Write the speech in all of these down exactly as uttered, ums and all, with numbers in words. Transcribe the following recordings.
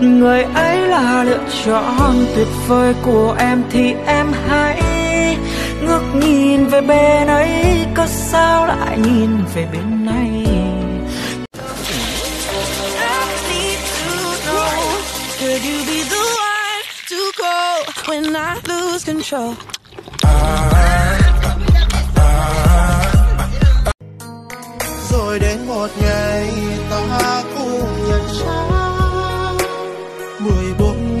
Người ấy là lựa chọn tuyệt vời của em, thì em hãy ngước nhìn về bên ấy, có sao lại nhìn về bên này. Could you be the one to go when I lose control? Rồi đến một ngày ta cũng nhận ra mười bốn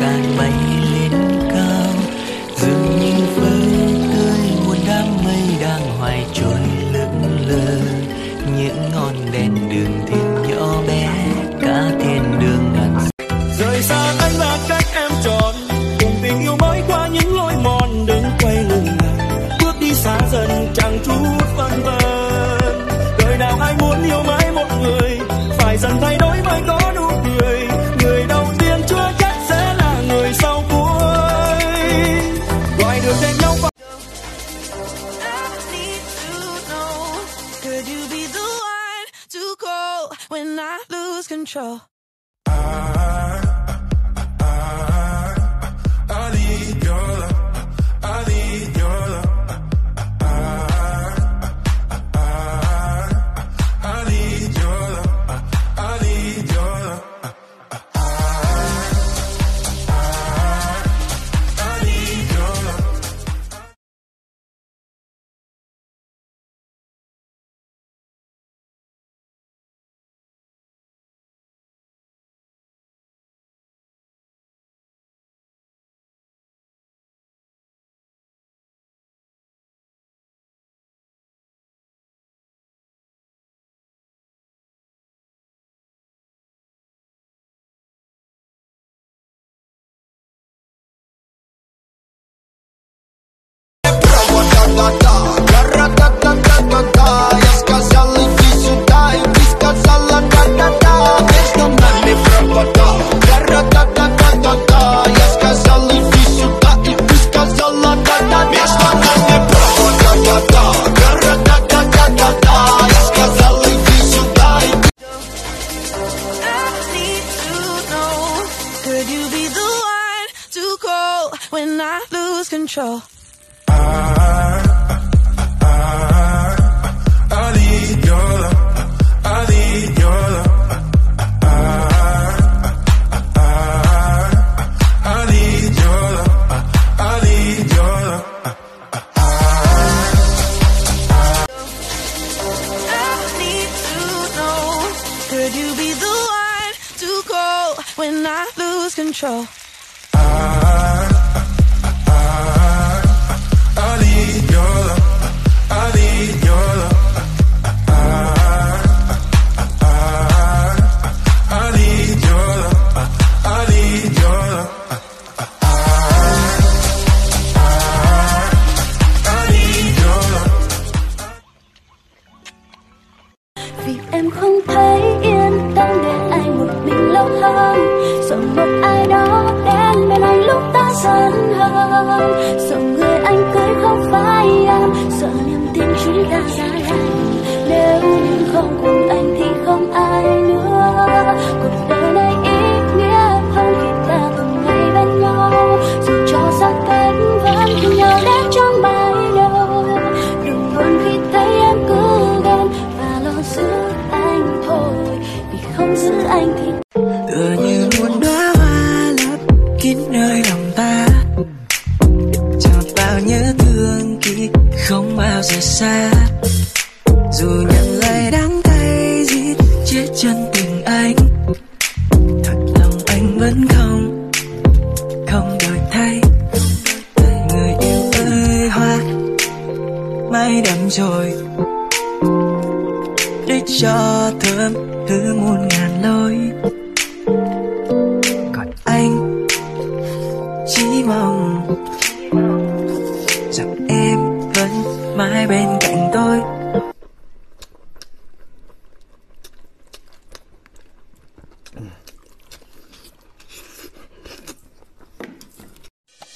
càng bay lên cao. Dừng nhìn với tươi muôn đám mây đang hoài trôi lững lờ. Những ngọn đèn đường thêm nhỏ bé cả thiên đường ngàn. Rời xa anh là cách em chọn, cùng tình yêu mới qua những lối mòn. Đừng quay lưng lại, bước đi xa dần chẳng chút phân vân. Đời nào ai muốn yêu mãi một người, phải dần thay đổi mới có nụ cười. Người đầu tiên chưa chắc sẽ là người sau cuối. Gọi được đến nhau và... Could you be the one to call when I lose control? When I lose control, I, I, I, I need your love, I need your love. Could you be the one to go when I lose control? I, vì em không thấy yên tâm để ai một mình lâu hơn, sợ một ai đó đến bên anh lúc ta dần hơn, sợ người anh cưới không phải em, sợ niềm tin chúng ta xa lánh. Nếu như không cùng anh thì không ai nữa, cuộc đời này ít nghĩa không khi ta từng ngày bên nhau, dù cho xa cách vẫn cùng nhau đến trong mãi lâu. Đừng buồn khi thấy em cứ gần và lo giữ anh thôi, vì không giữ anh thì tựa như muôn đóa hoa lấp kín nơi lòng ta, cho bao nhớ thương ký không bao giờ xa. Dù nhận lời đắng cay giết chết chân tình anh, thật lòng anh vẫn không không đổi thay. Người yêu ơi hoa mai đậm rồi, để cho thơm thứ muôn ngàn lối. Còn anh chỉ mong rằng em vẫn mãi bên cạnh tôi.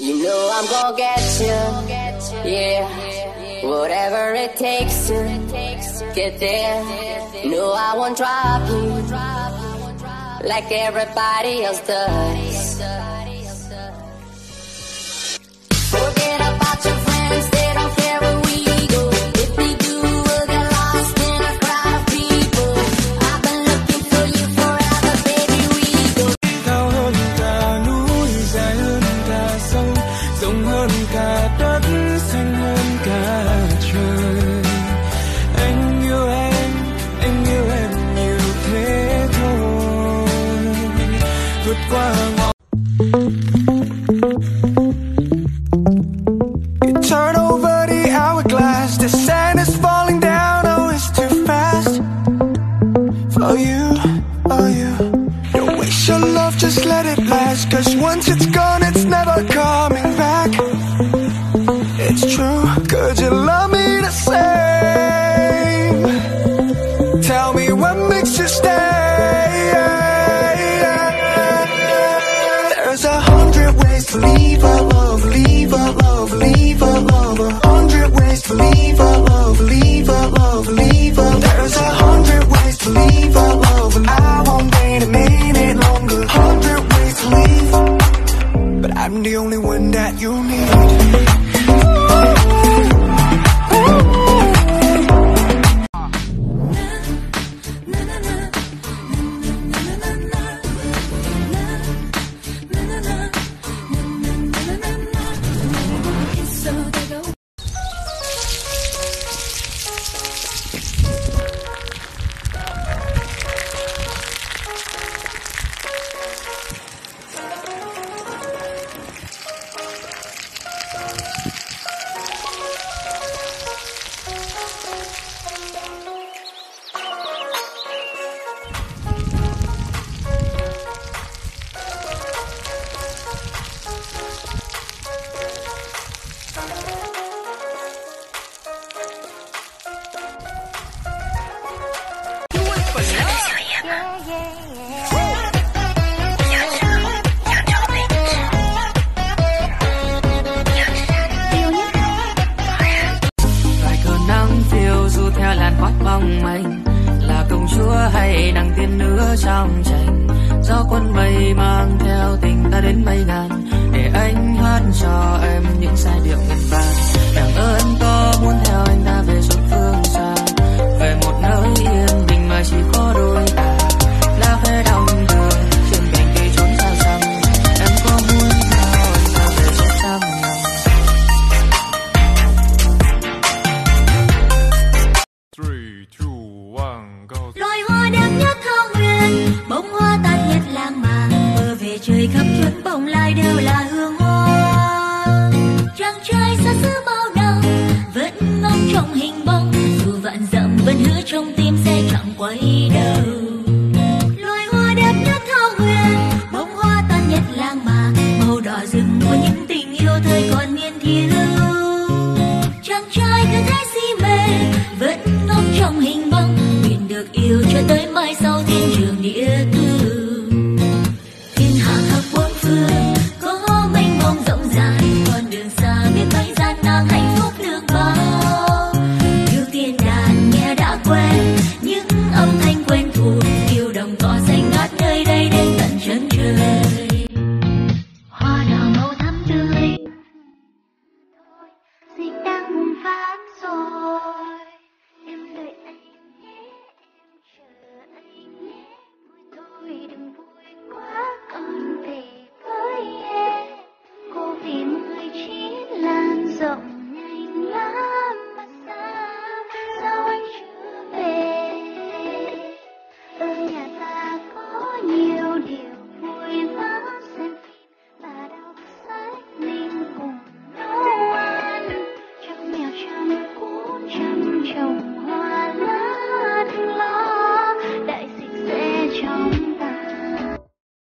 You know I'm gonna get you. yeah, whatever it takes to get there. No, I won't drop you like everybody else does. Forget about your friends, they don't care where we go. If we do, we'll get lost in a crowd of people. I've been looking for you forever, baby, we go. Cao hơn cả núi, dài hơn cả sông, rộng hơn cả đất, xanh hơn cả trời. Anh yêu em, anh yêu em nhiều thế thôi. Vượt qua ngõ. The sand is falling down, oh it's too fast for you, oh you. Don't waste your love, just let it last, cause once it's gone it's never coming back. It's true, could you love me the same? Tell me what makes you stay. There's a hundred ways to leave our love, leave our love, leave our love. A hundred ways to leave. I'm the only one that you trong tranh gió quân mây mang theo tình ta đến mây ngàn, để anh hát cho em những giai điệu Việt Nam. Cảm ơn tôi muốn theo anh ta về xứ phương xa, về một nơi yên bình mà chỉ có đôi ta. Lá khê đồng đường trên cánh cây trốn xa xăm, em có muốn theo anh ta về xứ xăm rồi hoa đẹp nhất thao nguyên, bông hoa tàn hết lãng mạn. Mơ về trời khắp chốn bồng lai đều là hương hoa. Chàng trai xa xứ bao năm vẫn ngóng trong hình bóng, dù vạn dặm vẫn hứa trong tim sẽ chẳng quay đầu. Loài hoa đẹp nhất thao nguyên, bông hoa tàn hết lãng mạn. Màu đỏ rừng của những tình yêu thời còn niên thiếu.